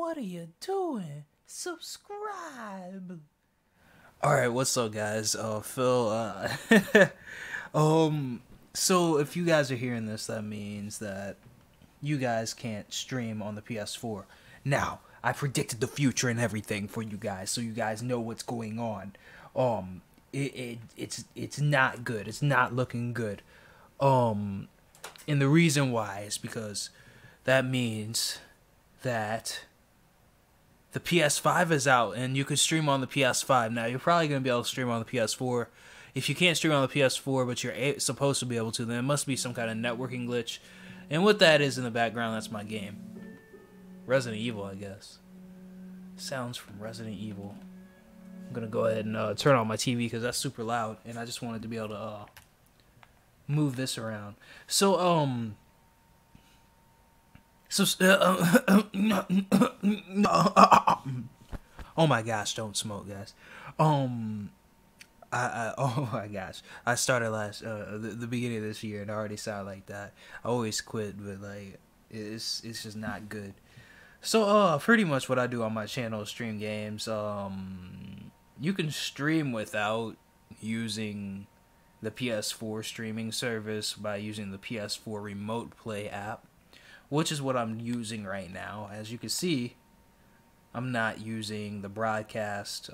What are you doing? Subscribe! Alright, what's up, guys? Phil, so if you guys are hearing this, that means that you guys can't stream on the PS4. Now, I predicted the future and everything for you guys, so you guys know what's going on. It's not good. It's not looking good. And the reason why is because that means that the PS5 is out and you can stream on the PS5. Now, you're probably going to be able to stream on the PS4. If you can't stream on the PS4, but you're supposed to be able to, then it must be some kind of networking glitch. And what that is in the background, that's my game. Resident Evil, I guess. Sounds from Resident Evil. I'm going to go ahead and turn on my TV because that's super loud. And I just wanted to be able to move this around. So, oh my gosh, don't smoke, guys. Oh my gosh, I started last the beginning of this year and I already sound like that. I always quit, but like it's just not good. So pretty much what I do on my channel is stream games. You can stream without using the PS4 streaming service by using the PS4 Remote Play app, which is what I'm using right now. As you can see, I'm not using the broadcast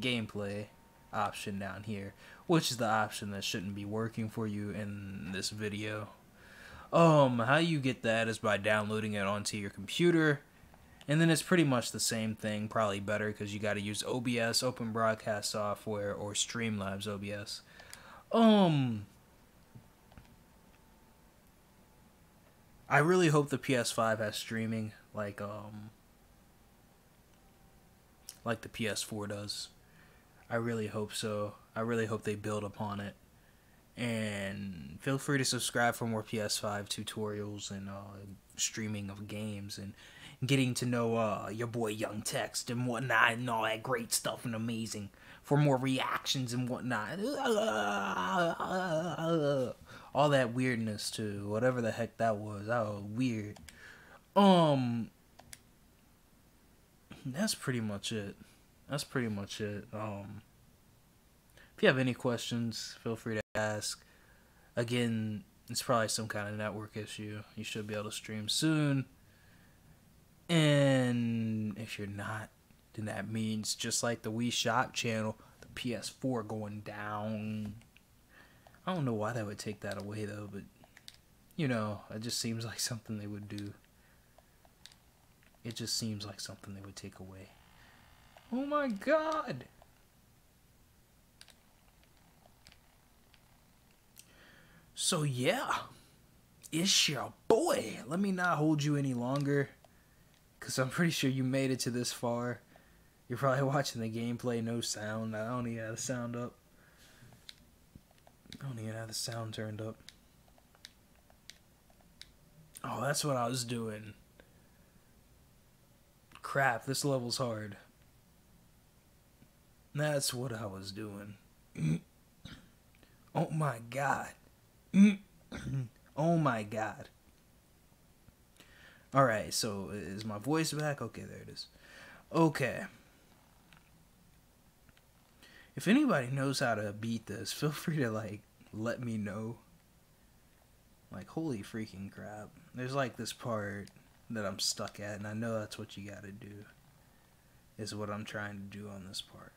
gameplay option down here, which is the option that shouldn't be working for you in this video. How you get that is by downloading it onto your computer, and then it's pretty much the same thing, probably better, because you got to use OBS, Open Broadcast Software, or Streamlabs OBS. I really hope the PS5 has streaming like the PS4 does. I really hope so. I really hope they build upon it. And feel free to subscribe for more PS5 tutorials and streaming of games and getting to know your boy Young Text and whatnot and all that great stuff and amazing for more reactions and whatnot. All that weirdness to whatever the heck that was. That was weird. That's pretty much it. That's pretty much it. If you have any questions, feel free to ask. Again, it's probably some kind of network issue. You should be able to stream soon. And if you're not, then that means just like the Wii Shop Channel, the PS4 going down. I don't know why they would take that away though, but you know, it just seems like something they would do. It just seems like something they would take away. Oh my god! So yeah, it's your boy. Let me not hold you any longer, because I'm pretty sure you made it to this far. You're probably watching the gameplay, no sound. I don't even have the sound up. I don't even have the sound turned up. Oh, that's what I was doing. Crap, this level's hard. That's what I was doing. Oh my god. Oh my god. Alright, so is my voice back? Okay, there it is. Okay. If anybody knows how to beat this, feel free to, like, let me know. Like, holy freaking crap. There's, like, this part that I'm stuck at, and I know that's what you gotta do. Is what I'm trying to do on this part.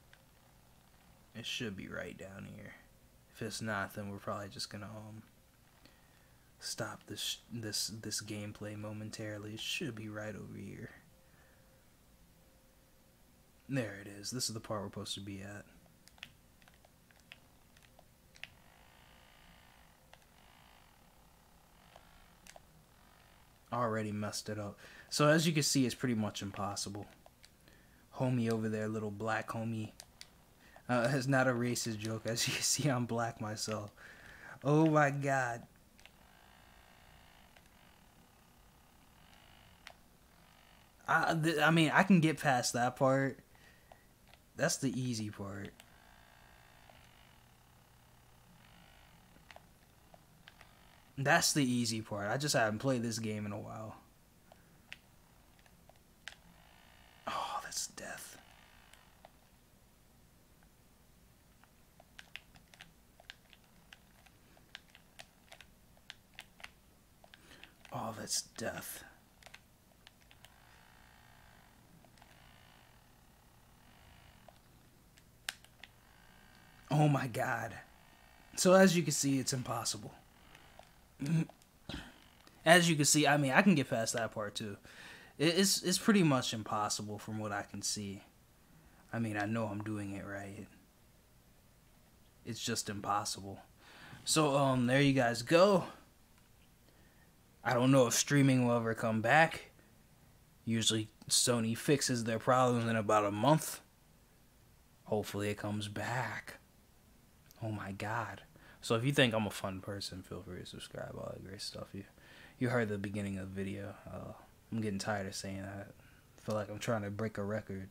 It should be right down here. If it's not, then we're probably just gonna, stop this gameplay momentarily. It should be right over here. There it is. This is the part we're supposed to be at. Already messed it up. So as you can see, it's pretty much impossible. Homie over there, little black homie. It's not a racist joke. As you can see, I'm black myself. Oh my god. I mean, I can get past that part. That's the easy part. That's the easy part. I just haven't played this game in a while. stuff. Oh my God. So as you can see, it's impossible. As you can see, I mean, I can get past that part too. It's pretty much impossible from what I can see. I mean, I know I'm doing it right. It's just impossible. So, there you guys go. I don't know if streaming will ever come back. Usually Sony fixes their problems in about a month. Hopefully it comes back. Oh my God. So if you think I'm a fun person, feel free to subscribe, all that great stuff. You heard the beginning of the video. I'm getting tired of saying that. I feel like I'm trying to break a record.